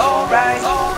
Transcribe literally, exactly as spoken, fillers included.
alright.